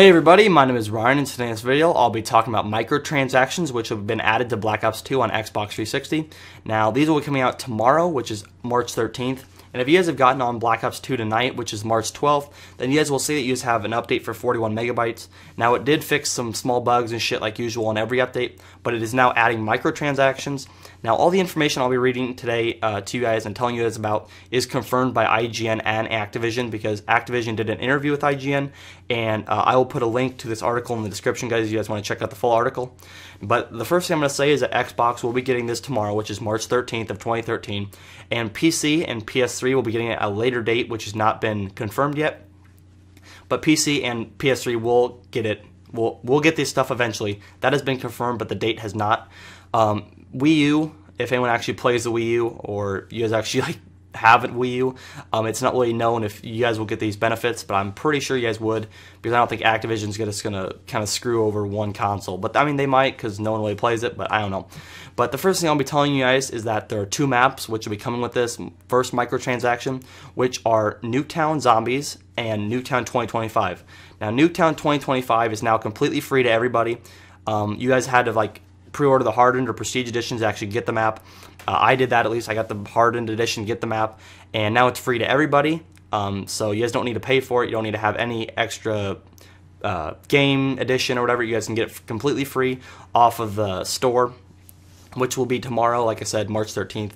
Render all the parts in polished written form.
Hey everybody, my name is Ryan, and today in this video I'll be talking about microtransactions which have been added to Black Ops 2 on Xbox 360. Now these will be coming out tomorrow, which is March 13th, and if you guys have gotten on Black Ops 2 tonight, which is March 12th, then you guys will see that you guys have an update for 41 megabytes. Now it did fix some small bugs and shit like usual on every update, but it is now adding microtransactions. Now all the information I'll be reading today to you guys and telling you guys about is confirmed by IGN and Activision, because Activision did an interview with IGN, and I will put a link to this article in the description, guys, if you guys want to check out the full article. But the first thing I'm going to say is that Xbox will be getting this tomorrow, which is March 13th of 2013, and PC and PS3 will be getting it at a later date, which has not been confirmed yet. But PC and PS3 will get it. We'll get this stuff eventually. That has been confirmed, but the date has not. Wii U, if anyone actually plays the Wii U, or you guys actually haven't Wii U, it's not really known if you guys will get these benefits, but I'm pretty sure you guys would, because I don't think Activision's just gonna kind of screw over one console. But I mean, they might, because no one really plays it, but I don't know. But the first thing I'll be telling you guys is that there are two maps which will be coming with this first microtransaction, which are Nuketown Zombies and Nuketown 2025. Now Nuketown 2025 is now completely free to everybody. You guys had to pre-order the Hardened or Prestige Editions to actually get the map. I did that, at least. I got the Hardened Edition to get the map, and now it's free to everybody, so you guys don't need to pay for it. You don't need to have any extra game edition or whatever. You guys can get it completely free off of the store, which will be tomorrow, like I said, March 13th.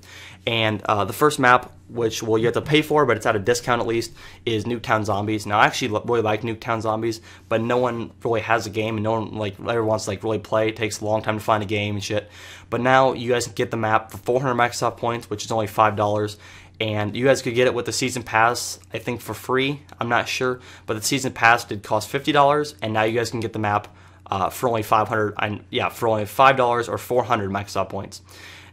And the first map, which you have to pay for, but it's at a discount at least, is Nuketown Zombies. Now I actually really like Nuketown Zombies, but no one really has a game, and no one ever wants to really play. It takes a long time to find a game and shit. But now you guys can get the map for 400 Microsoft points, which is only $5. And you guys could get it with the Season Pass, I think, for free. I'm not sure, but the Season Pass did cost $50, and now you guys can get the map for only $5 or 400 Microsoft points.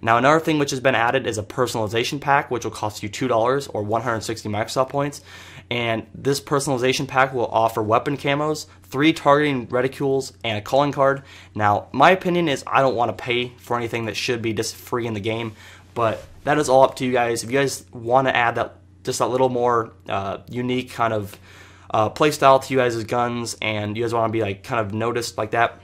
Now another thing which has been added is a personalization pack, which will cost you $2 or 160 Microsoft points. And this personalization pack will offer weapon camos, 3 targeting reticules, and a calling card. Now my opinion is I don't want to pay for anything that should be just free in the game, but that is all up to you guys. If you guys want to add that, just a little more unique kind of playstyle to you guys' guns, and you guys want to be kind of noticed like that,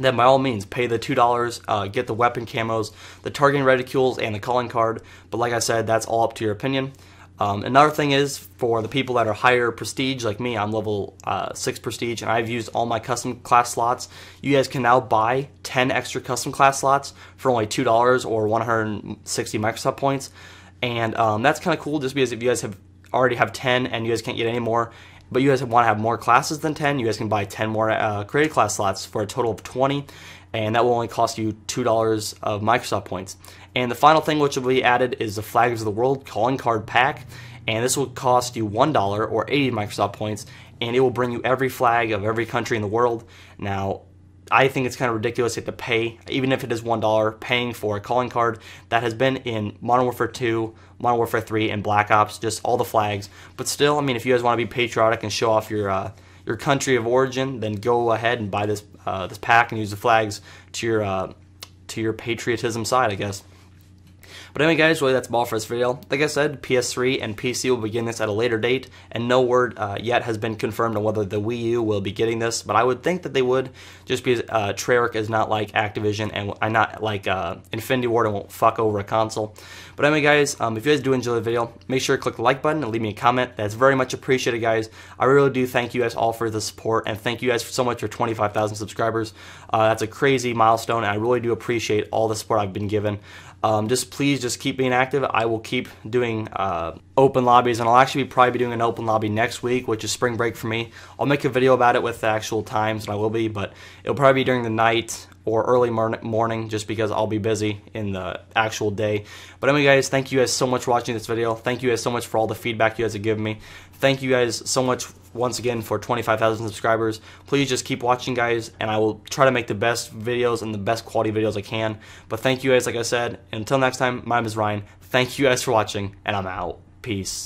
then by all means pay the $2, get the weapon camos, the targeting reticules, and the calling card. But like I said, that's all up to your opinion. Another thing is, for the people that are higher prestige, like me, I'm level 6 prestige, and I've used all my custom class slots. You guys can now buy 10 extra custom class slots for only $2 or 160 Microsoft points. And that's kind of cool, just because if you guys already have 10 and you guys can't get any more, but you guys want to have more classes than 10, you guys can buy 10 more creative class slots for a total of 20, and that will only cost you $2 of Microsoft points. And the final thing which will be added is the Flags of the World calling card pack, and this will cost you $1 or 80 Microsoft points, and it will bring you every flag of every country in the world. Now I think it's kind of ridiculous to have to pay, even if it is $1, paying for a calling card that has been in Modern Warfare 2, Modern Warfare 3, and Black Ops, just all the flags. But still, I mean, if you guys want to be patriotic and show off your country of origin, then go ahead and buy this this pack and use the flags to your patriotism side, I guess. But anyway, guys, really that's all for this video. Like I said, PS3 and PC will begin this at a later date, and no word yet has been confirmed on whether the Wii U will be getting this, but I would think that they would, just because Treyarch is not like Activision, and I'm not like Infinity Ward, and won't fuck over a console. But anyway, guys, if you guys do enjoy the video, make sure to click the like button and leave me a comment. That's very much appreciated, guys. I really do thank you guys all for the support, and thank you guys so much for 25,000 subscribers. That's a crazy milestone, and I really do appreciate all the support I've been given. Just please just keep being active. I will keep doing open lobbies, and I'll actually probably be doing an open lobby next week, which is spring break for me. I'll make a video about it with the actual times, and I will be, but it'll probably be during the night or early morning, just because I'll be busy in the actual day. But anyway, guys, thank you guys so much for watching this video. Thank you guys so much for all the feedback you guys have given me. Thank you guys so much once again for 25,000 subscribers. Please just keep watching, guys, and I will try to make the best videos and the best quality videos I can. But thank you guys, like I said, and until next time, my name is Ryan. Thank you guys for watching, and I'm out. Peace.